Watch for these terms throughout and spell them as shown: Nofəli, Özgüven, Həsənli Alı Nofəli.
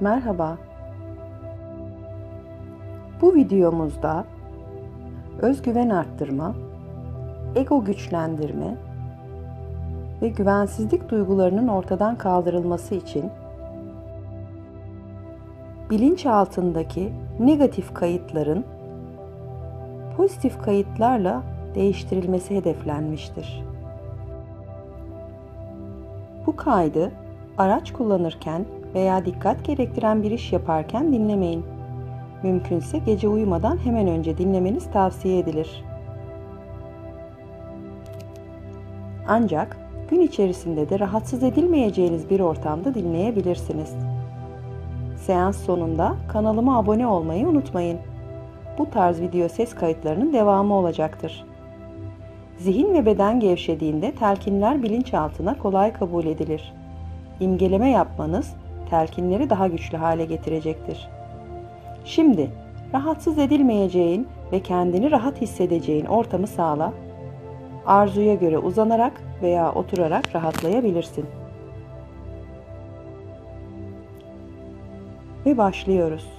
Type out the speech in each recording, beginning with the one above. Merhaba. Bu videomuzda özgüven arttırma, ego güçlendirme ve güvensizlik duygularının ortadan kaldırılması için bilinçaltındaki negatif kayıtların pozitif kayıtlarla değiştirilmesi hedeflenmiştir. Bu kaydı araç kullanırken veya dikkat gerektiren bir iş yaparken dinlemeyin. Mümkünse gece uyumadan hemen önce dinlemeniz tavsiye edilir. Ancak gün içerisinde de rahatsız edilmeyeceğiniz bir ortamda dinleyebilirsiniz. Seans sonunda kanalıma abone olmayı unutmayın. Bu tarz video ses kayıtlarının devamı olacaktır. Zihin ve beden gevşediğinde telkinler bilinçaltına kolay kabul edilir. İmgeleme yapmanız telkinleri daha güçlü hale getirecektir. Şimdi rahatsız edilmeyeceğin ve kendini rahat hissedeceğin ortamı sağla. Arzuya göre uzanarak veya oturarak rahatlayabilirsin. Ve başlıyoruz.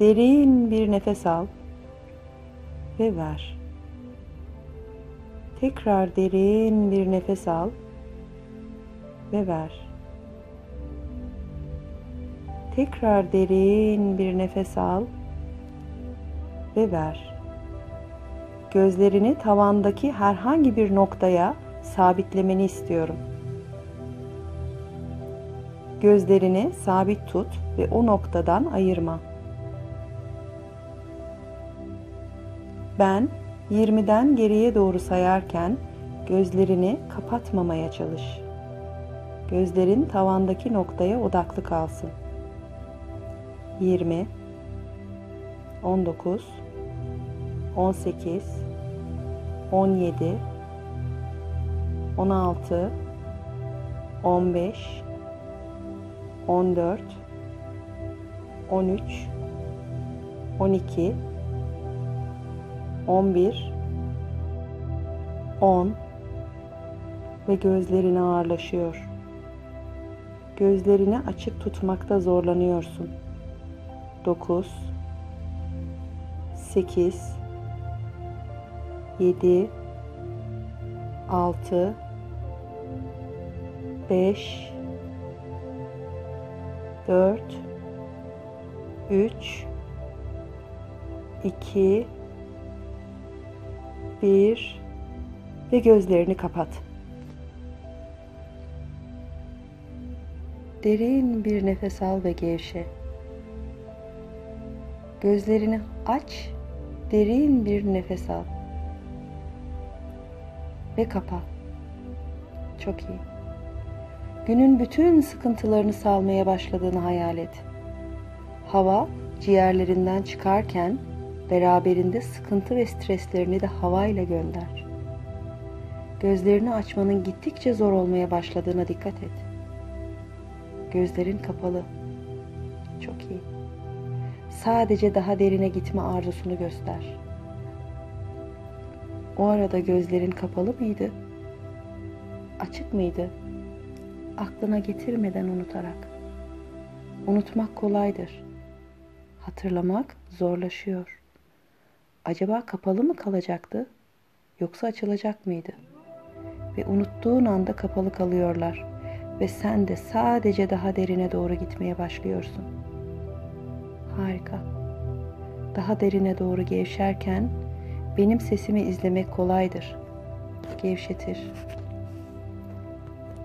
Derin bir nefes al ve ver. Tekrar derin bir nefes al ve ver. Tekrar derin bir nefes al ve ver. Gözlerini tavandaki herhangi bir noktaya sabitlemeni istiyorum. Gözlerini sabit tut ve o noktadan ayırma. Ben 20'den geriye doğru sayarken gözlerini kapatmamaya çalış. Gözlerin tavandaki noktaya odaklı kalsın. 20, 19, 18, 17, 16, 15, 14, 13, 12, 11, 10 ve gözlerin ağırlaşıyor. Gözlerini açık tutmakta zorlanıyorsun. 9, 8, 7, 6, 5, 4, 3, 2, 1 ve gözlerini kapat. Derin bir nefes al ve gevşe. Gözlerini aç, derin bir nefes al ve kapa. Çok iyi. Günün bütün sıkıntılarını salmaya başladığını hayal et. Hava ciğerlerinden çıkarken beraberinde sıkıntı ve streslerini de havayla gönder. Gözlerini açmanın gittikçe zor olmaya başladığına dikkat et. Gözlerin kapalı. Çok iyi. Sadece daha derine gitme arzusunu göster. O arada gözlerin kapalı mıydı? Açık mıydı? Aklına getirmeden unutarak. Unutmak kolaydır. Hatırlamak zorlaşıyor. Acaba kapalı mı kalacaktı, yoksa açılacak mıydı? Ve unuttuğun anda kapalı kalıyorlar ve sen de sadece daha derine doğru gitmeye başlıyorsun. Harika. Daha derine doğru gevşerken benim sesimi izlemek kolaydır. Gevşetir.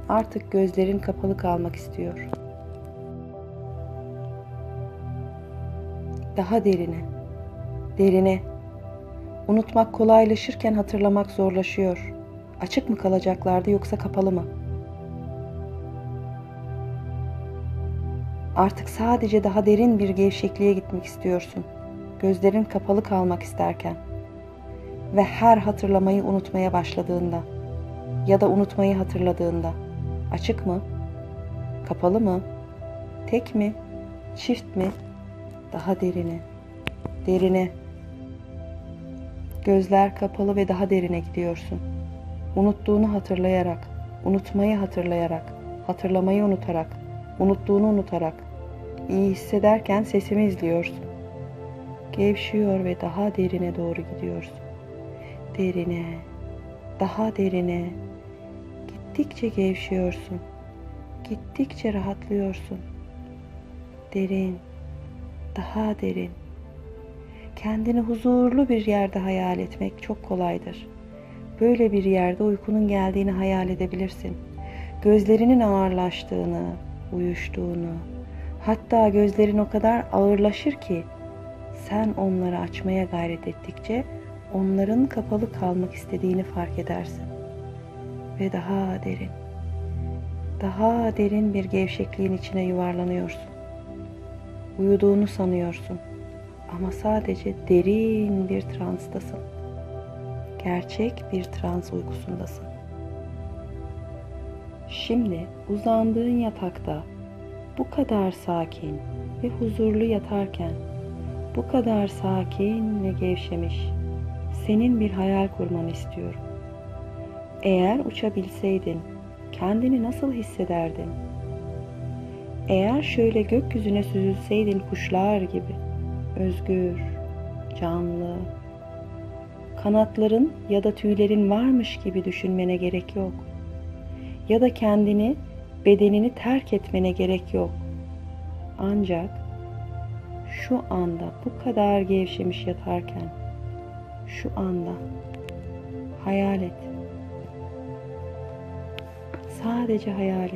Artık gözlerin kapalı kalmak istiyor. Daha derine. Derine. Unutmak kolaylaşırken hatırlamak zorlaşıyor. Açık mı kalacaklardı, yoksa kapalı mı? Artık sadece daha derin bir gevşekliğe gitmek istiyorsun. Gözlerin kapalı kalmak isterken ve her hatırlamayı unutmaya başladığında ya da unutmayı hatırladığında açık mı? Kapalı mı? Tek mi? Çift mi? Daha derine. Derine. Gözler kapalı ve daha derine gidiyorsun. Unuttuğunu hatırlayarak, unutmayı hatırlayarak, hatırlamayı unutarak, unuttuğunu unutarak, iyi hissederken sesimi izliyorsun. Gevşiyor ve daha derine doğru gidiyorsun. Derine, daha derine. Gittikçe gevşiyorsun. Gittikçe rahatlıyorsun. Derin, daha derin. Kendini huzurlu bir yerde hayal etmek çok kolaydır. Böyle bir yerde uykunun geldiğini hayal edebilirsin. Gözlerinin ağırlaştığını, uyuştuğunu, hatta gözlerin o kadar ağırlaşır ki sen onları açmaya gayret ettikçe onların kapalı kalmak istediğini fark edersin. Ve daha derin bir gevşekliğin içine yuvarlanıyorsun. Uyuduğunu sanıyorsun ama sadece derin bir transtasın. Gerçek bir trans uykusundasın. Şimdi uzandığın yatakta bu kadar sakin ve huzurlu yatarken, bu kadar sakin ve gevşemiş, senin bir hayal kurmanı istiyorum. Eğer uçabilseydin, kendini nasıl hissederdin? Eğer şöyle gökyüzüne süzülseydin kuşlar gibi, özgür, canlı, kanatların ya da tüylerin varmış gibi düşünmene gerek yok. Ya da kendini, bedenini terk etmene gerek yok. Ancak şu anda bu kadar gevşemiş yatarken, şu anda hayal et. Sadece hayal et.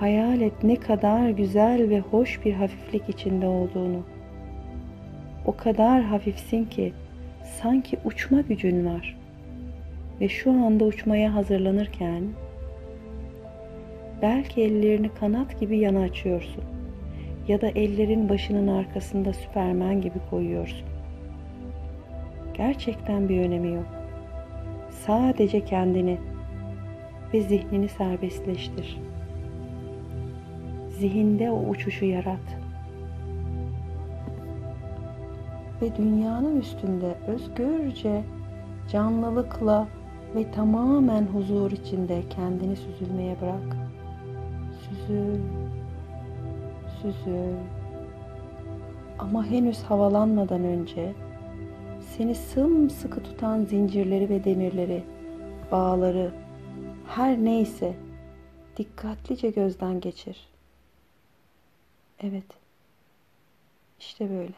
Hayal et ne kadar güzel ve hoş bir hafiflik içinde olduğunu. O kadar hafifsin ki sanki uçma gücün var. Ve şu anda uçmaya hazırlanırken belki ellerini kanat gibi yana açıyorsun ya da ellerin başının arkasında Süpermen gibi koyuyorsun. Gerçekten bir önemi yok. Sadece kendini ve zihnini serbestleştir. Zihinde o uçuşu yarat. Ve dünyanın üstünde özgürce, canlılıkla ve tamamen huzur içinde kendini süzülmeye bırak. Süzül, süzül. Ama henüz havalanmadan önce seni sımsıkı tutan zincirleri ve demirleri, bağları, her neyse dikkatlice gözden geçir. Evet, işte böyle.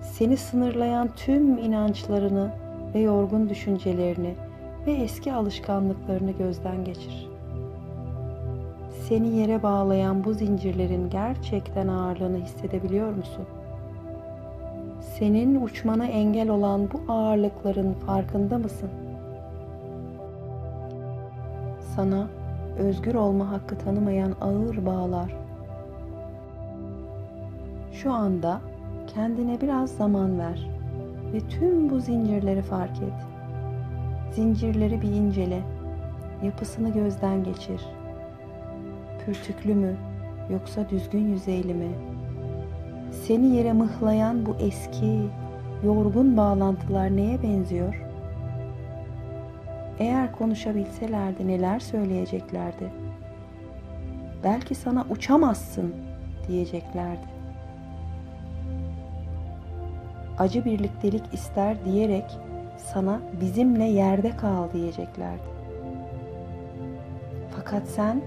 Seni sınırlayan tüm inançlarını ve yorgun düşüncelerini ve eski alışkanlıklarını gözden geçir. Seni yere bağlayan bu zincirlerin gerçekten ağırlığını hissedebiliyor musun? Senin uçmana engel olan bu ağırlıkların farkında mısın? Sana özgür olma hakkı tanımayan ağır bağlar. Şu anda kendine biraz zaman ver ve tüm bu zincirleri fark et. Zincirleri bir incele, yapısını gözden geçir. Pürtüklü mü, yoksa düzgün yüzeyli mi? Seni yere mıhlayan bu eski, yorgun bağlantılar neye benziyor? Eğer konuşabilselerdi neler söyleyeceklerdi? Belki sana uçamazsın diyeceklerdi. Acı birliktelik ister diyerek sana bizimle yerde kal diyeceklerdi. Fakat sen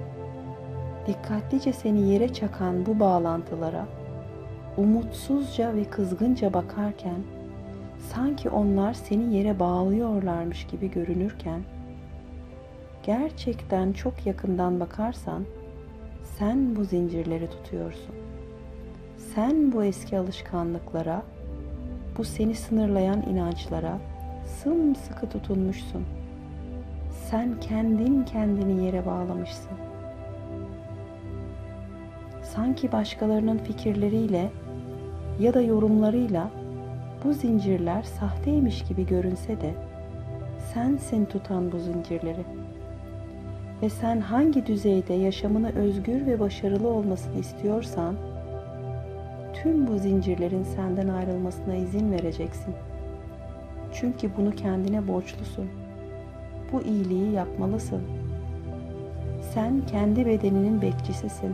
dikkatlice seni yere çakan bu bağlantılara umutsuzca ve kızgınca bakarken, sanki onlar seni yere bağlıyorlarmış gibi görünürken, gerçekten çok yakından bakarsan sen bu zincirleri tutuyorsun. Sen bu eski alışkanlıklara, bu seni sınırlayan inançlara sımsıkı tutunmuşsun. Sen kendini yere bağlamışsın. Sanki başkalarının fikirleriyle ya da yorumlarıyla bu zincirler sahteymiş gibi görünse de sensin tutan bu zincirleri. Ve sen hangi düzeyde yaşamını özgür ve başarılı olmasını istiyorsan, tüm bu zincirlerin senden ayrılmasına izin vereceksin. Çünkü bunu kendine borçlusun. Bu iyiliği yapmalısın. Sen kendi bedeninin bekçisisin.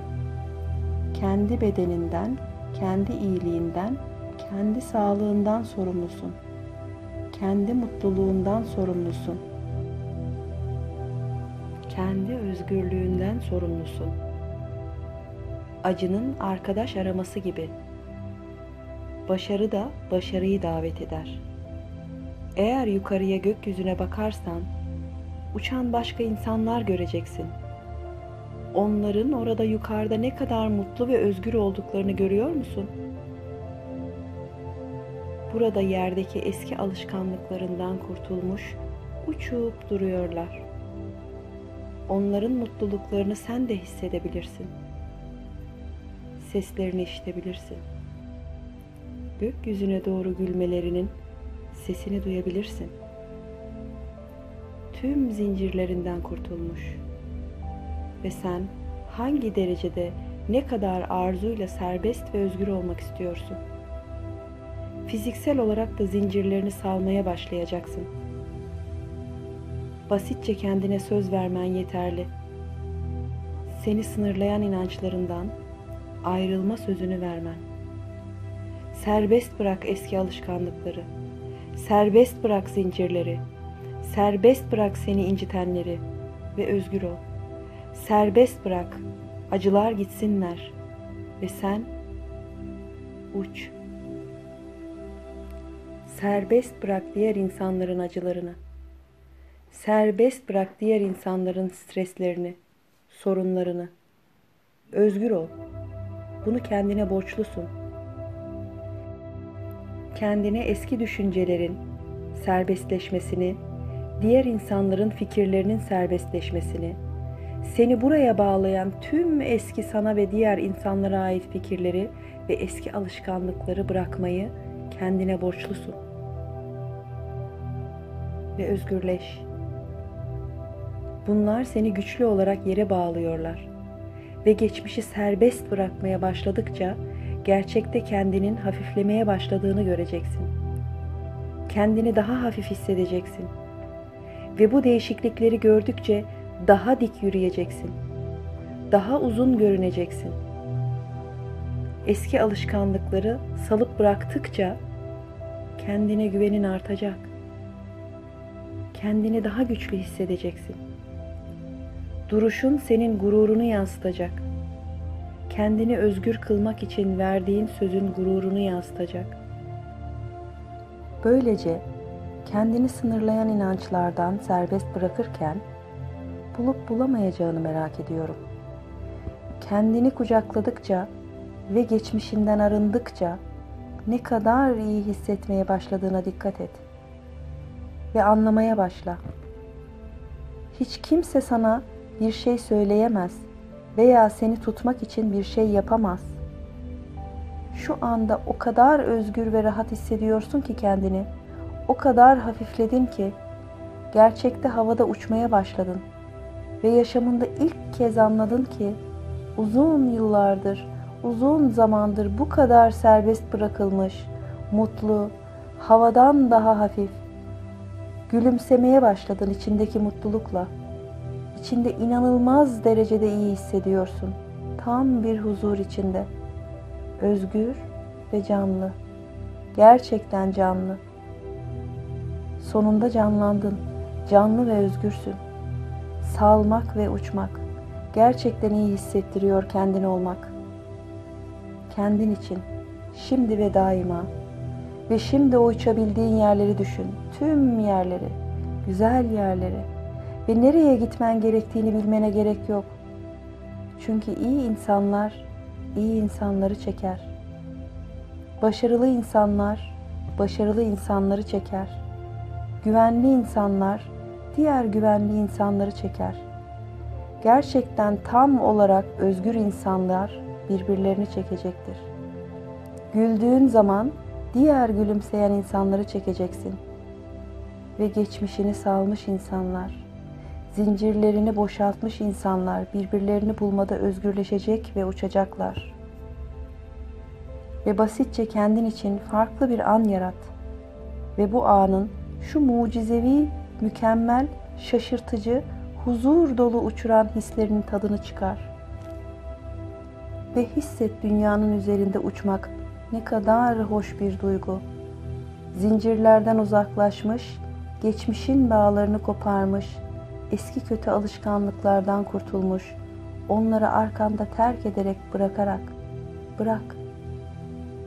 kendi bedeninden, kendi iyiliğinden, kendi sağlığından sorumlusun. Kendi mutluluğundan sorumlusun. Kendi özgürlüğünden sorumlusun. Acının arkadaş araması gibi. Başarı da başarıyı davet eder. Eğer yukarıya, gökyüzüne bakarsan, uçan başka insanlar göreceksin. Onların orada yukarıda ne kadar mutlu ve özgür olduklarını görüyor musun? Burada yerdeki eski alışkanlıklarından kurtulmuş, uçup duruyorlar. Onların mutluluklarını sen de hissedebilirsin. Seslerini işitebilirsin. Gökyüzüne doğru gülmelerinin sesini duyabilirsin. Tüm zincirlerinden kurtulmuş ve sen hangi derecede, ne kadar arzuyla serbest ve özgür olmak istiyorsun? Fiziksel olarak da zincirlerini salmaya başlayacaksın. Basitçe kendine söz vermen yeterli. Seni sınırlayan inançlarından ayrılma sözünü vermen. Serbest bırak eski alışkanlıkları. Serbest bırak zincirleri. Serbest bırak seni incitenleri ve özgür ol. Serbest bırak, acılar gitsinler ve sen uç. Serbest bırak diğer insanların acılarını. Serbest bırak diğer insanların streslerini, sorunlarını. Özgür ol. Bunu kendine borçlusun. Kendine eski düşüncelerin serbestleşmesini, diğer insanların fikirlerinin serbestleşmesini, seni buraya bağlayan tüm eski sana ve diğer insanlara ait fikirleri ve eski alışkanlıkları bırakmayı kendine borçlusun. Ve özgürleş. Bunlar seni güçlü olarak yere bağlıyorlar. Ve geçmişi serbest bırakmaya başladıkça gerçekte kendinin hafiflemeye başladığını göreceksin. Kendini daha hafif hissedeceksin. Ve bu değişiklikleri gördükçe daha dik yürüyeceksin. Daha uzun görüneceksin. Eski alışkanlıkları salıp bıraktıkça kendine güvenin artacak. Kendini daha güçlü hissedeceksin. Duruşun senin gururunu yansıtacak. Kendini özgür kılmak için verdiğin sözün gururunu yansıtacak. Böylece kendini sınırlayan inançlardan serbest bırakırken bulup bulamayacağını merak ediyorum. Kendini kucakladıkça ve geçmişinden arındıkça ne kadar iyi hissetmeye başladığına dikkat et. Ve anlamaya başla. Hiç kimse sana bir şey söyleyemez veya seni tutmak için bir şey yapamaz. Şu anda o kadar özgür ve rahat hissediyorsun ki kendini, o kadar hafifledin ki gerçekte havada uçmaya başladın ve yaşamında ilk kez anladın ki uzun yıllardır, uzun zamandır bu kadar serbest bırakılmış, mutlu, havadan daha hafif, gülümsemeye başladın içindeki mutlulukla. İçinde inanılmaz derecede iyi hissediyorsun. Tam bir huzur içinde. Özgür ve canlı. Gerçekten canlı. Sonunda canlandın. Canlı ve özgürsün. Salmak ve uçmak. Gerçekten iyi hissettiriyor kendin olmak. Kendin için. Şimdi ve daima. Ve şimdi o uçabildiğin yerleri düşün. Tüm yerleri. Güzel yerleri. Ve nereye gitmen gerektiğini bilmene gerek yok. Çünkü iyi insanlar, iyi insanları çeker. Başarılı insanlar, başarılı insanları çeker. Güvenli insanlar, diğer güvenli insanları çeker. Gerçekten tam olarak özgür insanlar birbirlerini çekecektir. Güldüğün zaman diğer gülümseyen insanları çekeceksin. Ve geçmişini salmış insanlar, zincirlerini boşaltmış insanlar birbirlerini bulmada özgürleşecek ve uçacaklar. Ve basitçe kendin için farklı bir an yarat. Ve bu anın, şu mucizevi, mükemmel, şaşırtıcı, huzur dolu uçuran hislerinin tadını çıkar. ve hisset dünyanın üzerinde uçmak ne kadar hoş bir duygu. Zincirlerden uzaklaşmış, geçmişin bağlarını koparmış, eski kötü alışkanlıklardan kurtulmuş, onları arkanda terk ederek bırak.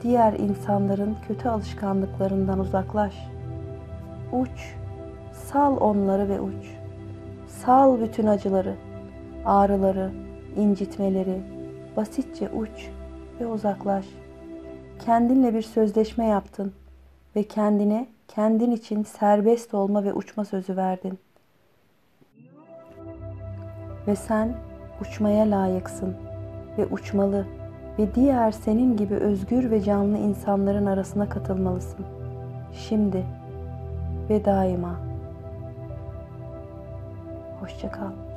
Diğer insanların kötü alışkanlıklarından uzaklaş. Uç, sal onları ve uç. Sal bütün acıları, ağrıları, incitmeleri, basitçe uç ve uzaklaş. Kendinle bir sözleşme yaptın ve kendine kendin için serbest olma ve uçma sözü verdin. Ve sen uçmaya layıksın ve uçmalı ve diğer senin gibi özgür ve canlı insanların arasına katılmalısın. Şimdi ve daima. Hoşça kal.